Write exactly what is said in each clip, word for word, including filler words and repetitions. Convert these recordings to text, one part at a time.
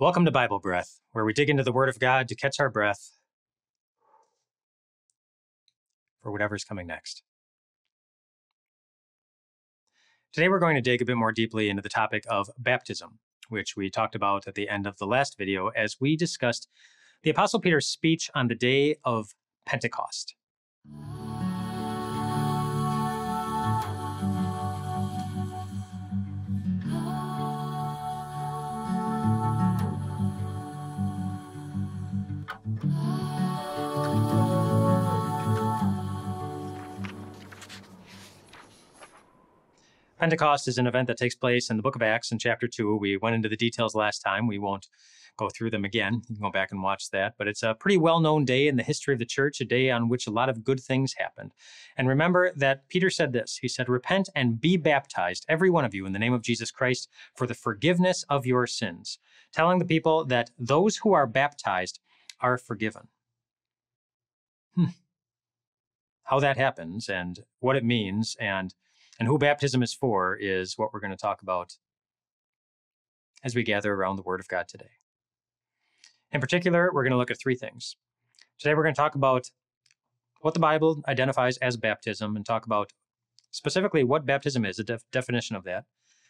Welcome to Bible Breath, where we dig into the Word of God to catch our breath for whatever's coming next. Today we're going to dig a bit more deeply into the topic of baptism, which we talked about at the end of the last video as we discussed the Apostle Peter's speech on the day of Pentecost. Pentecost is an event that takes place in the book of Acts in chapter two. We went into the details last time. We won't go through them again. You can go back and watch that. But it's a pretty well-known day in the history of the church, a day on which a lot of good things happened. And remember that Peter said this. He said, "Repent and be baptized, every one of you, in the name of Jesus Christ, for the forgiveness of your sins," telling the people that those who are baptized are forgiven. Hmm. How that happens and what it means and And who baptism is for is what we're going to talk about as we gather around the Word of God today. In particular, we're going to look at three things. Today we're going to talk about what the Bible identifies as baptism and talk about specifically what baptism is, a def- definition of that,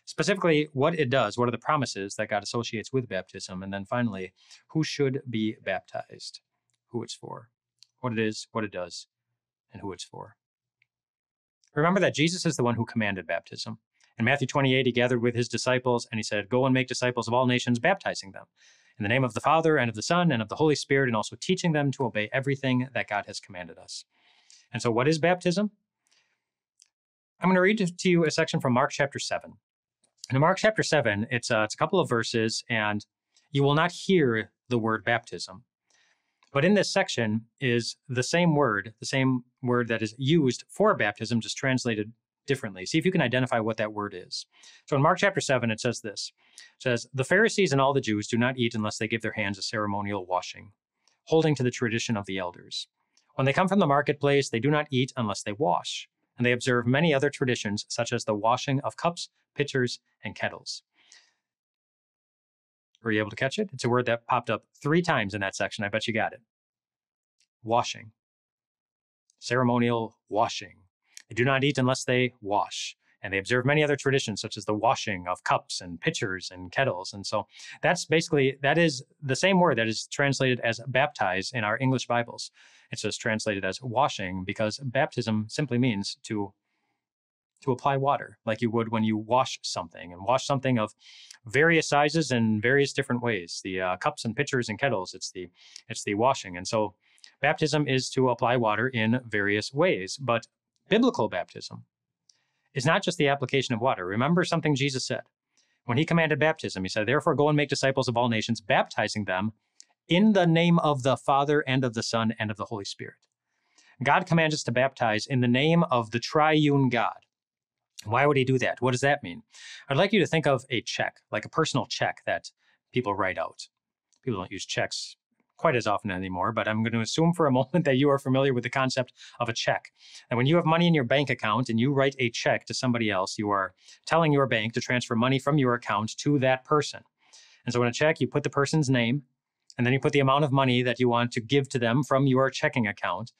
specifically what it does, what are the promises that God associates with baptism, and then finally, who should be baptized, who it's for, what it is, what it does, and who it's for. Remember that Jesus is the one who commanded baptism. In Matthew twenty-eight, he gathered with his disciples and he said, "Go and make disciples of all nations, baptizing them in the name of the Father and of the Son and of the Holy Spirit, and also teaching them to obey everything that God has commanded us." And so what is baptism? I'm going to read to you a section from Mark chapter seven. And in Mark chapter seven, it's a, it's a couple of verses, and you will not hear the word baptism. But in this section is the same word, the same word that is used for baptism, just translated differently. See if you can identify what that word is. So in Mark chapter seven, it says this. It says, "The Pharisees and all the Jews do not eat unless they give their hands a ceremonial washing, holding to the tradition of the elders. When they come from the marketplace, they do not eat unless they wash, and they observe many other traditions, such as the washing of cups, pitchers, and kettles." Were you able to catch it? It's a word that popped up three times in that section. I bet you got it. Washing. Ceremonial washing. They do not eat unless they wash. And they observe many other traditions, such as the washing of cups and pitchers and kettles. And so that's basically, that is the same word that is translated as baptize in our English Bibles. It's just translated as washing because baptism simply means to to apply water, like you would when you wash something, and wash something of various sizes and various different ways. The uh, cups and pitchers and kettles, it's the, it's the washing. And so baptism is to apply water in various ways. But biblical baptism is not just the application of water. Remember something Jesus said when he commanded baptism. He said, "Therefore, go and make disciples of all nations, baptizing them in the name of the Father and of the Son and of the Holy Spirit." God commands us to baptize in the name of the triune God. Why would he do that? What does that mean? I'd like you to think of a check, like a personal check that people write out. People don't use checks quite as often anymore, but I'm going to assume for a moment that you are familiar with the concept of a check. And when you have money in your bank account and you write a check to somebody else, you are telling your bank to transfer money from your account to that person. And so in a check, you put the person's name, and then you put the amount of money that you want to give to them from your checking account.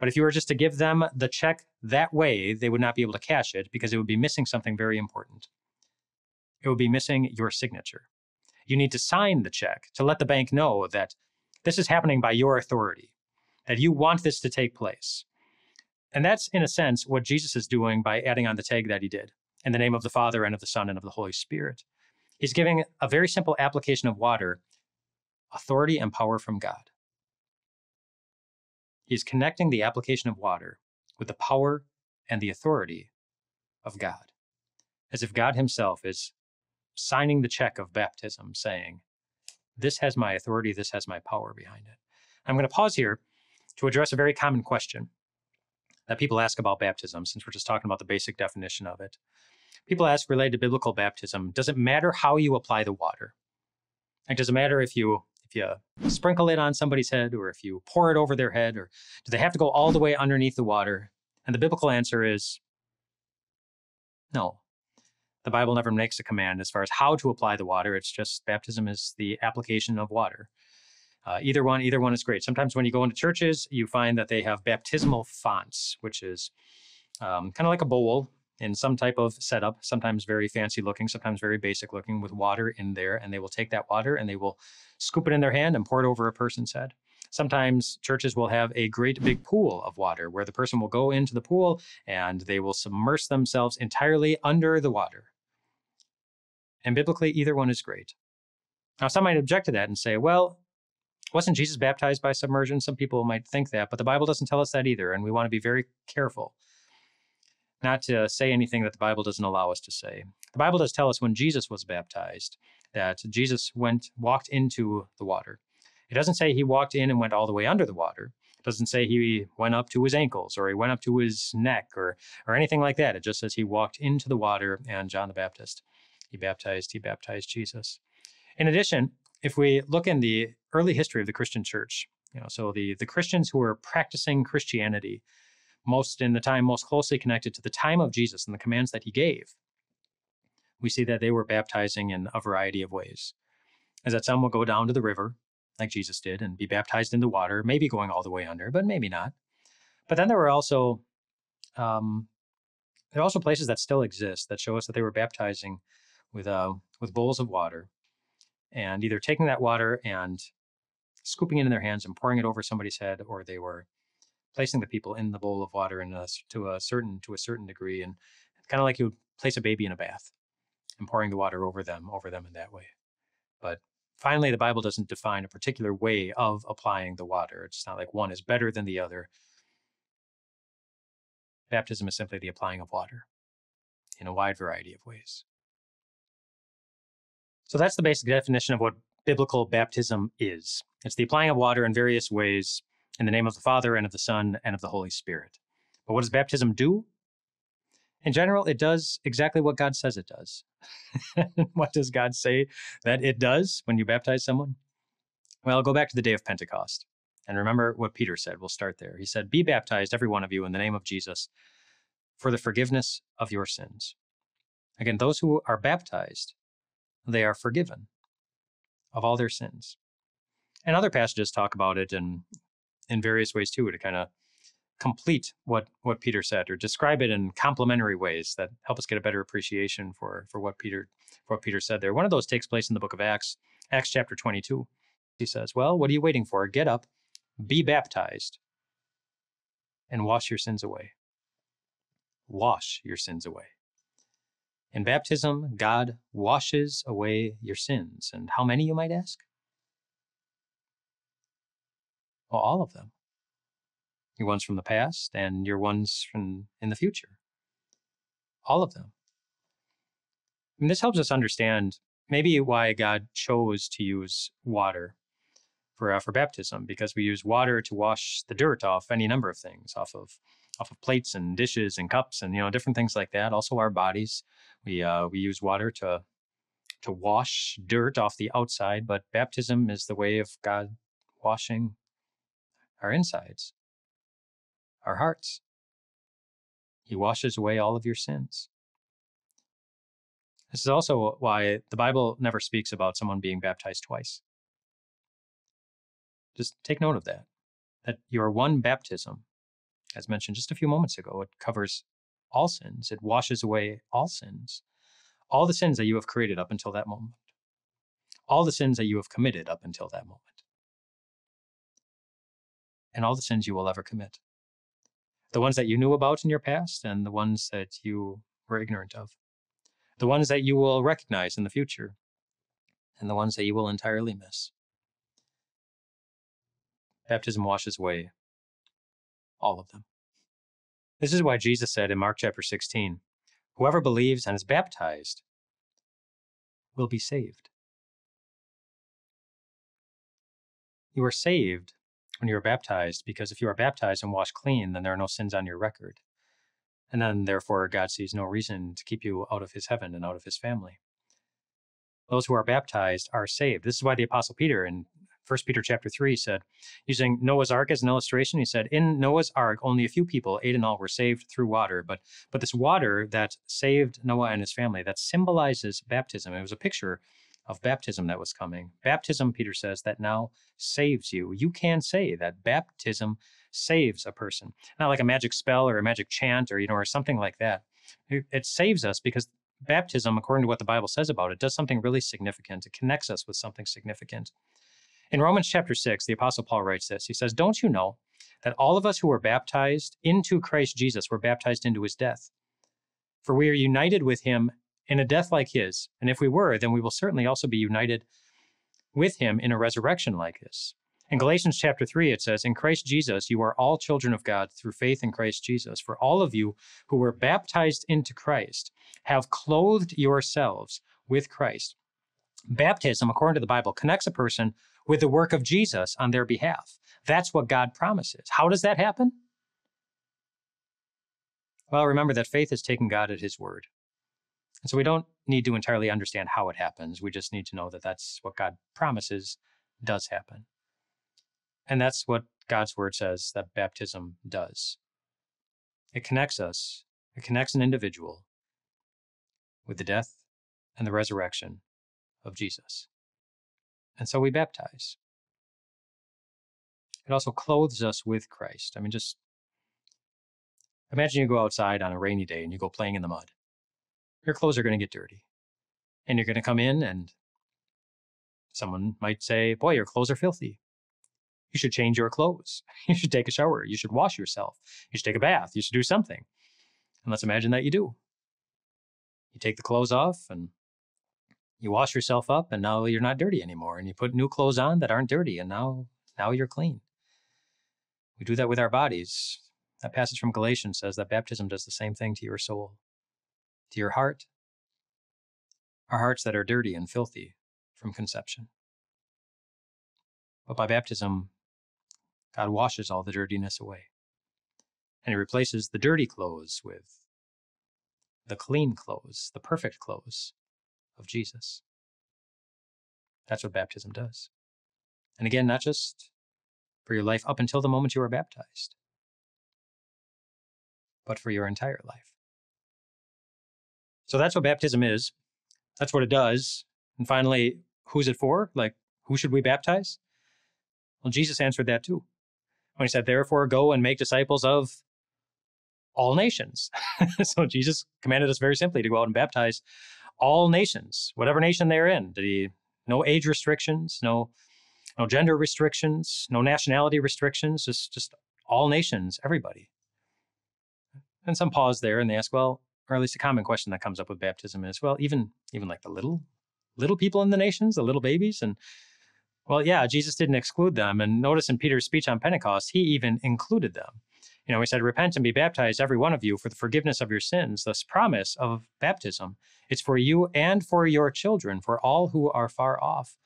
But if you were just to give them the check that way, they would not be able to cash it because it would be missing something very important. It would be missing your signature. You need to sign the check to let the bank know that this is happening by your authority, that you want this to take place. And that's, in a sense, what Jesus is doing by adding on the tag that he did, in the name of the Father and of the Son and of the Holy Spirit. He's giving a very simple application of water, authority and power from God. He is connecting the application of water with the power and the authority of God, as if God himself is signing the check of baptism, saying, "This has my authority, this has my power behind it." I'm going to pause here to address a very common question that people ask about baptism, since we're just talking about the basic definition of it. People ask, related to biblical baptism, does it matter how you apply the water? Like, does it matter if you If you sprinkle it on somebody's head, or if you pour it over their head, or do they have to go all the way underneath the water? And the biblical answer is no. The Bible never makes a command as far as how to apply the water. It's just baptism is the application of water. Uh, either one, either one is great. Sometimes when you go into churches, you find that they have baptismal fonts, which is um, kind of like a bowl in some type of setup, sometimes very fancy looking, sometimes very basic looking, with water in there. And they will take that water and they will scoop it in their hand and pour it over a person's head. Sometimes churches will have a great big pool of water where the person will go into the pool and they will submerge themselves entirely under the water. And biblically, either one is great. Now, some might object to that and say, well, wasn't Jesus baptized by submersion? Some people might think that, but the Bible doesn't tell us that either, and we want to be very careful not to say anything that the Bible doesn't allow us to say. The Bible does tell us when Jesus was baptized that Jesus went walked into the water. It doesn't say he walked in and went all the way under the water. It doesn't say he went up to his ankles or he went up to his neck or or anything like that. It just says he walked into the water, and John the Baptist, he baptized, he baptized Jesus. In addition, if we look in the early history of the Christian church, you know, so the, the Christians who were practicing Christianity most in the time, most closely connected to the time of Jesus and the commands that he gave, we see that they were baptizing in a variety of ways. Is that some will go down to the river, like Jesus did, and be baptized in the water, maybe going all the way under, but maybe not. But then there were also, um, there are also places that still exist that show us that they were baptizing with uh, with bowls of water, and either taking that water and scooping it in their hands and pouring it over somebody's head, or they were placing the people in the bowl of water in a, to a certain to a certain degree, and kind of like you would place a baby in a bath and pouring the water over them, over them in that way. But finally, the Bible doesn't define a particular way of applying the water. It's not like one is better than the other. Baptism is simply the applying of water in a wide variety of ways. So that's the basic definition of what biblical baptism is. It's the applying of water in various ways in the name of the Father and of the Son and of the Holy Spirit. But what does baptism do? In general, it does exactly what God says it does. What does God say that it does when you baptize someone? Well, go back to the day of Pentecost and remember what Peter said. We'll start there. He said, "Be baptized, every one of you, in the name of Jesus, for the forgiveness of your sins." Again, those who are baptized, they are forgiven of all their sins. And other passages talk about it in, in various ways, too, to kind of complete what, what Peter said, or describe it in complementary ways that help us get a better appreciation for, for what Peter for what Peter said there. One of those takes place in the book of Acts, Acts chapter twenty-two. He says, well, what are you waiting for? Get up, be baptized, and wash your sins away. Wash your sins away. In baptism, God washes away your sins. And how many, you might ask? Well, all of them. Your ones from the past and your ones from in the future. All of them. And this helps us understand maybe why God chose to use water for, uh, for baptism, because we use water to wash the dirt off any number of things, off of off of plates and dishes and cups and, you know, different things like that. Also our bodies. We uh, we use water to to wash dirt off the outside, but baptism is the way of God washing our insides, our hearts. He washes away all of your sins. This is also why the Bible never speaks about someone being baptized twice. Just take note of that, that your one baptism, as mentioned just a few moments ago, it covers all sins. It washes away all sins, all the sins that you have created up until that moment, all the sins that you have committed up until that moment, and all the sins you will ever commit. The ones that you knew about in your past and the ones that you were ignorant of. The ones that you will recognize in the future and the ones that you will entirely miss. Baptism washes away all of them. This is why Jesus said in Mark chapter sixteen, "Whoever believes and is baptized will be saved." You are saved when you are baptized, because if you are baptized and washed clean, then there are no sins on your record. And then, therefore, God sees no reason to keep you out of his heaven and out of his family. Those who are baptized are saved. This is why the Apostle Peter in First Peter chapter three said, using Noah's Ark as an illustration, he said, in Noah's Ark, only a few people, eight in all, were saved through water. But, but this water that saved Noah and his family, that symbolizes baptism. It was a picture of baptism that was coming. Baptism, Peter says, that now saves you. You can say that baptism saves a person. Not like a magic spell or a magic chant or, you know, or something like that. It, it saves us because baptism, according to what the Bible says about it, does something really significant. It connects us with something significant. In Romans chapter six, the Apostle Paul writes this. He says, don't you know that all of us who were baptized into Christ Jesus were baptized into his death? For we are united with him in a death like his. And if we were, then we will certainly also be united with him in a resurrection like his. In Galatians chapter three, it says, in Christ Jesus, you are all children of God through faith in Christ Jesus. For all of you who were baptized into Christ have clothed yourselves with Christ. Baptism, according to the Bible, connects a person with the work of Jesus on their behalf. That's what God promises. How does that happen? Well, remember that faith is taking God at his word. And so we don't need to entirely understand how it happens. We just need to know that that's what God promises does happen. And that's what God's word says that baptism does. It connects us, it connects an individual with the death and the resurrection of Jesus. And so we baptize. It also clothes us with Christ. I mean, just imagine you go outside on a rainy day and you go playing in the mud. Your clothes are going to get dirty. And you're going to come in and someone might say, boy, your clothes are filthy. You should change your clothes. You should take a shower. You should wash yourself. You should take a bath. You should do something. And let's imagine that you do. You take the clothes off and you wash yourself up, and now you're not dirty anymore. And you put new clothes on that aren't dirty, and now, now you're clean. We do that with our bodies. That passage from Galatians says that baptism does the same thing to your soul, to your heart, our hearts that are dirty and filthy from conception. But by baptism, God washes all the dirtiness away, and he replaces the dirty clothes with the clean clothes, the perfect clothes of Jesus. That's what baptism does. And again, not just for your life up until the moment you are baptized, but for your entire life. So that's what baptism is. That's what it does. And finally, who's it for? Like, who should we baptize? Well, Jesus answered that too. When he said, therefore, go and make disciples of all nations. So Jesus commanded us very simply to go out and baptize all nations, whatever nation they're in. Did he, no age restrictions, no, no gender restrictions, no nationality restrictions, just, just all nations, everybody. And some pause there and they ask, well, or at least a common question that comes up with baptism is, well, even even like the little, little people in the nations, the little babies. And well, yeah, Jesus didn't exclude them. And notice in Peter's speech on Pentecost, he even included them. You know, he said, repent and be baptized, every one of you, for the forgiveness of your sins. This promise of baptism, it's for you and for your children, for all who are far off.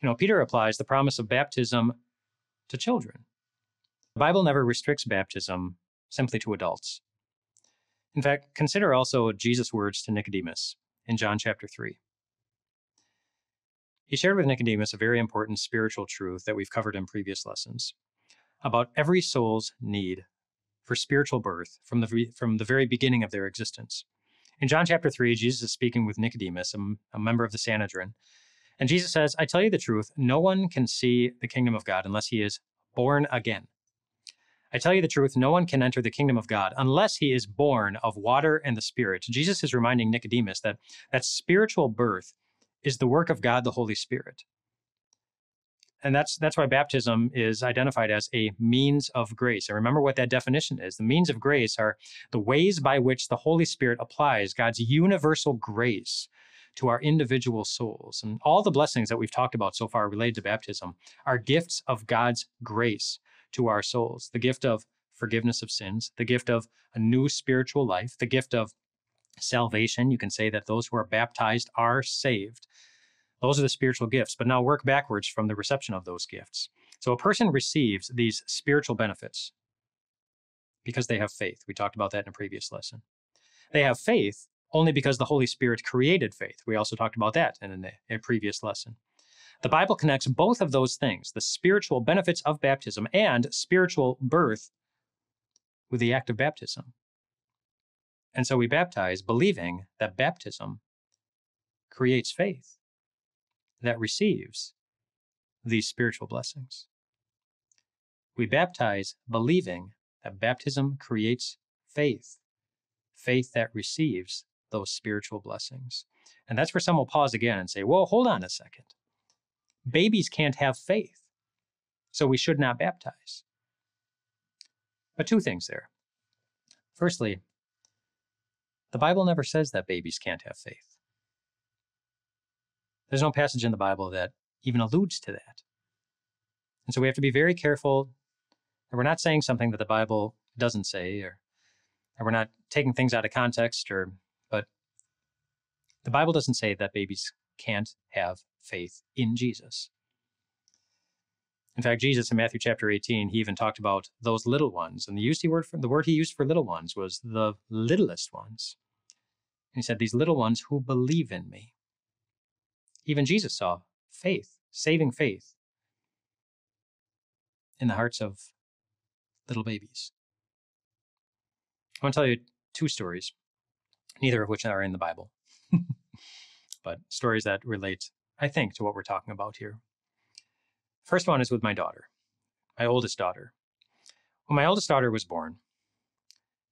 You know, Peter applies the promise of baptism to children. The Bible never restricts baptism simply to adults. In fact, consider also Jesus' words to Nicodemus in John chapter three. He shared with Nicodemus a very important spiritual truth that we've covered in previous lessons about every soul's need for spiritual birth from the, from the very beginning of their existence. In John chapter three, Jesus is speaking with Nicodemus, a, a member of the Sanhedrin. And Jesus says, I tell you the truth, no one can see the kingdom of God unless he is born again. I tell you the truth, no one can enter the kingdom of God unless he is born of water and the Spirit. Jesus is reminding Nicodemus that that spiritual birth is the work of God, the Holy Spirit. And that's that's why baptism is identified as a means of grace. And remember what that definition is. The means of grace are the ways by which the Holy Spirit applies God's universal grace to our individual souls. And all the blessings that we've talked about so far related to baptism are gifts of God's grace to our souls, the gift of forgiveness of sins, the gift of a new spiritual life, the gift of salvation. You can say that those who are baptized are saved. Those are the spiritual gifts, but now work backwards from the reception of those gifts. So a person receives these spiritual benefits because they have faith. We talked about that in a previous lesson. They have faith only because the Holy Spirit created faith. We also talked about that in a previous lesson. The Bible connects both of those things, the spiritual benefits of baptism and spiritual birth, with the act of baptism. And so we baptize believing that baptism creates faith that receives these spiritual blessings. We baptize believing that baptism creates faith, faith that receives those spiritual blessings. And that's where some will pause again and say, well, hold on a second. Babies can't have faith, so we should not baptize. But two things there. Firstly, the Bible never says that babies can't have faith. There's no passage in the Bible that even alludes to that. And so we have to be very careful that we're not saying something that the Bible doesn't say, or that we're not taking things out of context, or but the Bible doesn't say that babies can't have faith in Jesus. In fact, Jesus in Matthew chapter eighteen, he even talked about those little ones, and the used word for, the word he used for little ones was the littlest ones. And he said, "These little ones who believe in me." Even Jesus saw faith, saving faith, in the hearts of little babies. I want to tell you two stories, neither of which are in the Bible, but stories that relate, I think, to what we're talking about here. First one is with my daughter, my oldest daughter. When my oldest daughter was born,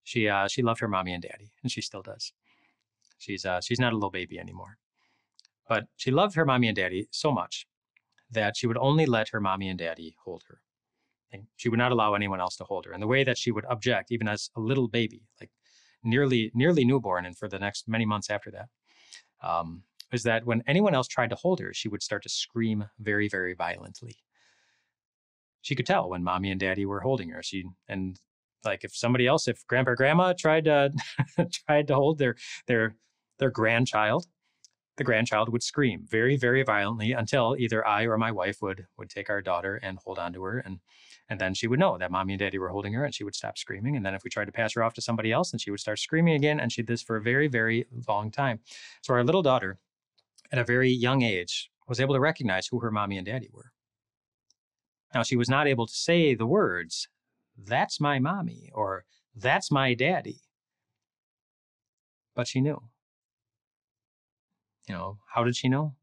she uh, she loved her mommy and daddy, and she still does. She's uh, she's not a little baby anymore, but she loved her mommy and daddy so much that she would only let her mommy and daddy hold her. And she would not allow anyone else to hold her. And the way that she would object, even as a little baby, like nearly nearly newborn, and for the next many months after that, um, is that when anyone else tried to hold her, she would start to scream very, very violently. She could tell when mommy and daddy were holding her. She and like if somebody else, if grandpa or grandma tried to tried to hold their their their grandchild, the grandchild would scream very, very violently until either I or my wife would would take our daughter and hold on to her, and and then she would know that mommy and daddy were holding her, and she would stop screaming. And then if we tried to pass her off to somebody else, then she would start screaming again, and she did this for a very, very long time. So our little daughter, at a very young age, was able to recognize who her mommy and daddy were. Now, she was not able to say the words, "That's my mommy," or "That's my daddy," but she knew. You know, how did she know?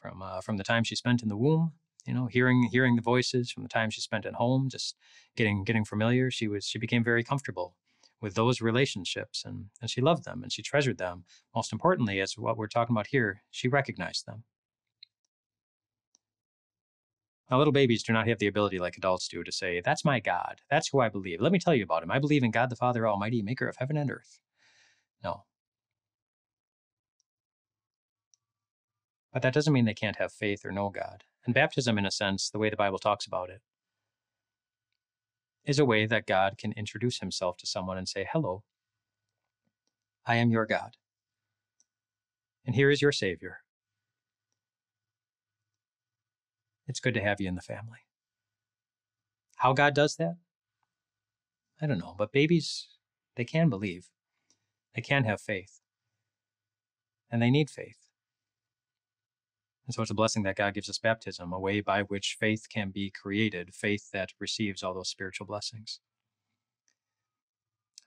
From uh, from the time she spent in the womb, you know, hearing hearing the voices, from the time she spent at home, just getting getting familiar. She was she became very comfortable with those relationships, and, and she loved them, and she treasured them. Most importantly, as what we're talking about here, she recognized them. Now, little babies do not have the ability like adults do to say, "That's my God. That's who I believe. Let me tell you about him. I believe in God the Father Almighty, maker of heaven and earth." No. But that doesn't mean they can't have faith or know God. And baptism, in a sense, the way the Bible talks about it, is a way that God can introduce himself to someone and say, "Hello, I am your God, and here is your Savior. It's good to have you in the family." How God does that? I don't know, but babies, they can believe. They can have faith, and they need faith. And so it's a blessing that God gives us baptism, a way by which faith can be created, faith that receives all those spiritual blessings.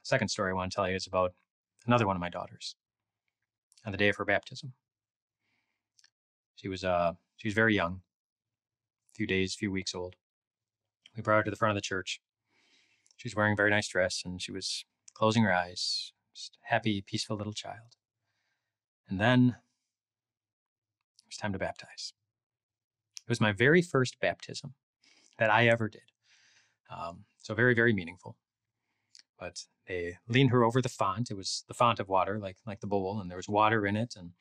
The second story I want to tell you is about another one of my daughters on the day of her baptism. She was uh, she was very young, a few days, few weeks old. We brought her to the front of the church. She was wearing a very nice dress, and she was closing her eyes, just a happy, peaceful little child. And then it was time to baptize. It was my very first baptism that I ever did. Um, so very, very meaningful. But they leaned her over the font. It was the font of water, like like the bowl, and there was water in it. And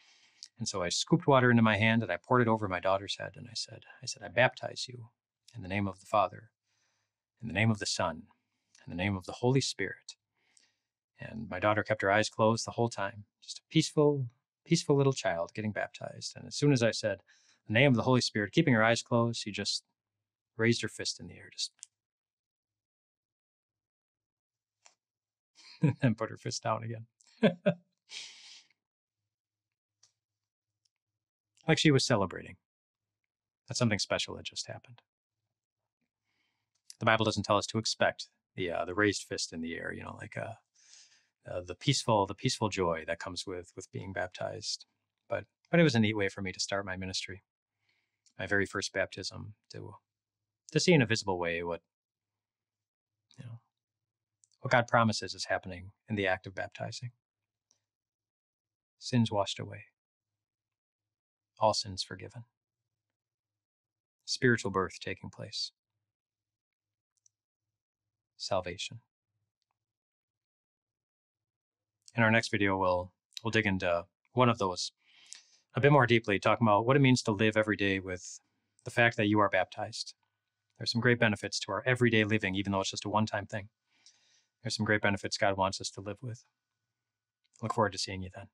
and so I scooped water into my hand, and I poured it over my daughter's head. And I said, I said, "I baptize you in the name of the Father, in the name of the Son, in the name of the Holy Spirit." And my daughter kept her eyes closed the whole time, just a peaceful, peaceful little child getting baptized. And as soon as I said the name of the Holy Spirit, keeping her eyes closed, she just raised her fist in the air, just and put her fist down again. Like she was celebrating. that something special had just happened. The Bible doesn't tell us to expect the uh, the raised fist in the air, you know, like uh, uh, the peaceful the peaceful joy that comes with with being baptized. But but it was a neat way for me to start my ministry, my very first baptism, to to see in a visible way what you know what God promises is happening in the act of baptizing. Sins washed away, all sins forgiven, spiritual birth taking place, salvation. In our next video, we'll we'll dig into one of those a bit more deeply, talking about what it means to live every day with the fact that you are baptized. There's some great benefits to our everyday living, even though it's just a one-time thing. There's some great benefits God wants us to live with. Look forward to seeing you then.